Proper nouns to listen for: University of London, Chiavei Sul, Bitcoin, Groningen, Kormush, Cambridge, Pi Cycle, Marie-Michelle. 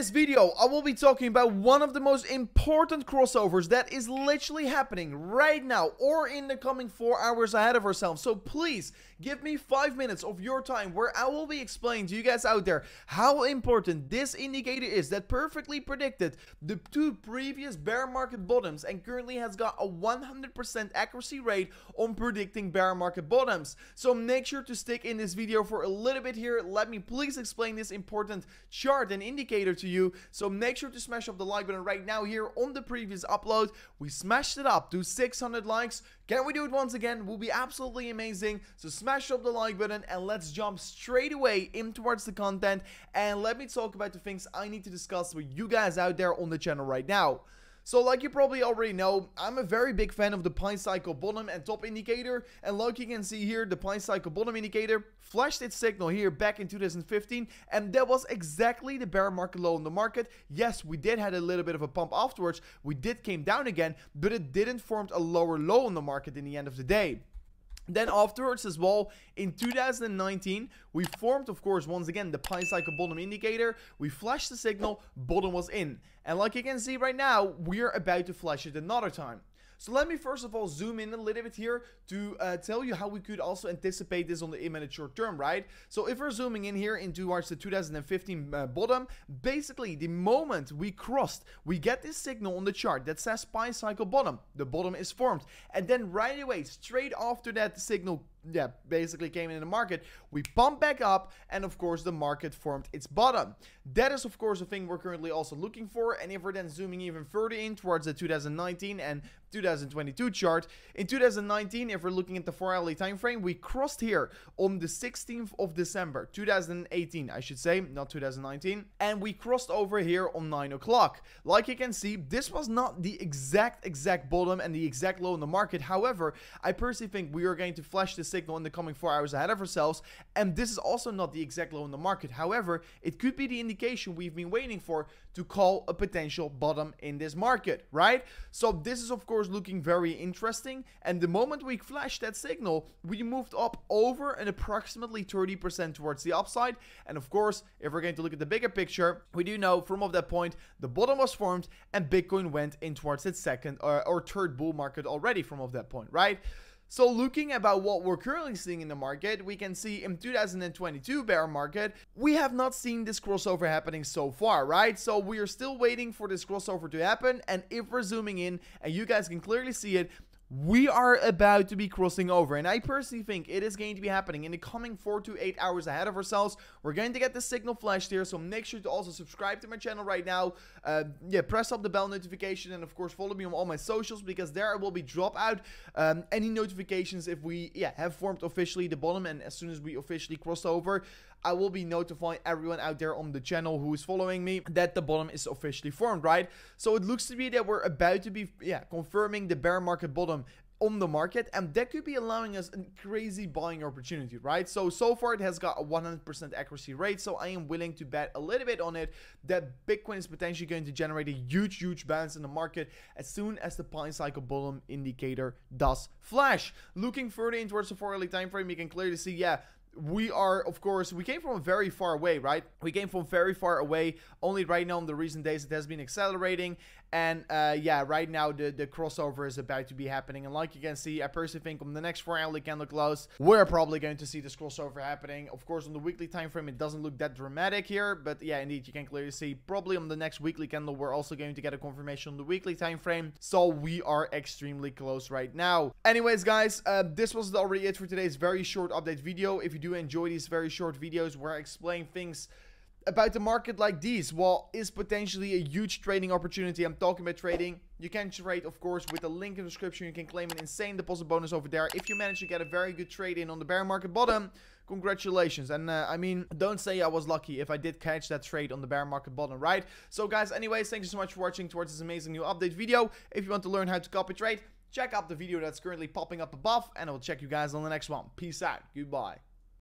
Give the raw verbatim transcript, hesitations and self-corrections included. this video, I will be talking about one of the most important crossovers that is literally happening right now or in the coming four hours ahead of ourselves. So please give me five minutes of your time where I will be explaining to you guys out there how important this indicator is that perfectly predicted the two previous bear market bottoms and currently has got a one hundred percent accuracy rate on predicting bear market bottoms. So make sure to stick in this video for a little bit here. Let me please explain this important chart and indicator to you. So make sure to smash up the like button right now. Here on the previous upload, we smashed it up to six hundred likes. Can we do it once again? Will be absolutely amazing. So smash up the like button and let's jump straight away in towards the content, and let me talk about the things I need to discuss with you guys out there on the channel right now. So like you probably already know, I'm a very big fan of the Pi Cycle bottom and top indicator, and like you can see here, the Pi Cycle bottom indicator flashed its signal here back in two thousand fifteen, and that was exactly the bear market low in the market. Yes, we did had a little bit of a pump afterwards, we did came down again, but it didn't form a lower low in the market in the end of the day. Then afterwards as well, in two thousand nineteen, we formed, of course, once again, the Pi Cycle bottom indicator. We flashed the signal, bottom was in. And like you can see right now, we're about to flash it another time. So let me first of all zoom in a little bit here to uh, tell you how we could also anticipate this on the imminent short term, right? So if we're zooming in here into towards the two thousand fifteen uh, bottom, basically the moment we crossed, we get this signal on the chart that says Pi Cycle bottom. The bottom is formed. And then right away, straight after that, the signal yeah basically came in the market, we pumped back up, and of course the market formed its bottom. That is of course a thing we're currently also looking for. And if we're then zooming even further in towards the two thousand nineteen and two thousand twenty-two chart, in two thousand nineteen, if we're looking at the four hourly time frame, we crossed here on the sixteenth of December two thousand eighteen, I should say, not two thousand nineteen, and we crossed over here on nine o'clock. Like you can see, this was not the exact exact bottom and the exact low in the market. However, I personally think we are going to flash this signal in the coming four hours ahead of ourselves, and this is also not the exact low in the market. However, it could be the indication we've been waiting for to call a potential bottom in this market, right? So this is of course looking very interesting, and the moment we flashed that signal, we moved up over an approximately thirty percent towards the upside. And of course, if we're going to look at the bigger picture, we do know from of that point the bottom was formed and Bitcoin went in towards its second or, or third bull market already from of that point, right? So looking about what we're currently seeing in the market, we can see in two thousand twenty-two bear market, we have not seen this crossover happening so far, right? So we are still waiting for this crossover to happen. And if we're zooming in, and you guys can clearly see it, we are about to be crossing over, and I personally think it is going to be happening in the coming four to eight hours ahead of ourselves. We're going to get the signal flashed here, so make sure to also subscribe to my channel right now. Uh, yeah, press up the bell notification, and of course follow me on all my socials, because there I will be drop out um, any notifications if we yeah have formed officially the bottom, and as soon as we officially cross over, I will be notifying everyone out there on the channel who is following me that the bottom is officially formed, right? So it looks to be that we're about to be yeah confirming the bear market bottom on the market, and that could be allowing us a crazy buying opportunity, right? So so far it has got a one hundred percent accuracy rate, so I am willing to bet a little bit on it that Bitcoin is potentially going to generate a huge huge bounce in the market as soon as the Pi Cycle bottom indicator does flash. Looking further in towards the four hourly time frame, you can clearly see yeah we are, of course, we came from very far away, right? We came from very far away. Only right now in the recent days it has been accelerating, and uh yeah right now the the crossover is about to be happening. And like you can see, I personally think on the next four hourly candle close, we're probably going to see this crossover happening. Of course, on the weekly time frame it doesn't look that dramatic here, but yeah, indeed you can clearly see probably on the next weekly candle we're also going to get a confirmation on the weekly time frame. So we are extremely close right now. Anyways guys, uh this was already it for today's very short update video. If you do enjoy these very short videos where I explain things about the market like these, well, is potentially a huge trading opportunity. I'm talking about trading. You can trade, of course, with the link in the description. You can claim an insane deposit bonus over there. If you manage to get a very good trade in on the bear market bottom, congratulations. And uh, I mean, don't say I was lucky if I did catch that trade on the bear market bottom, right? So guys, anyways, thank you so much for watching towards this amazing new update video. If you want to learn how to copy trade, check out the video that's currently popping up above, and I will check you guys on the next one. Peace out. Goodbye.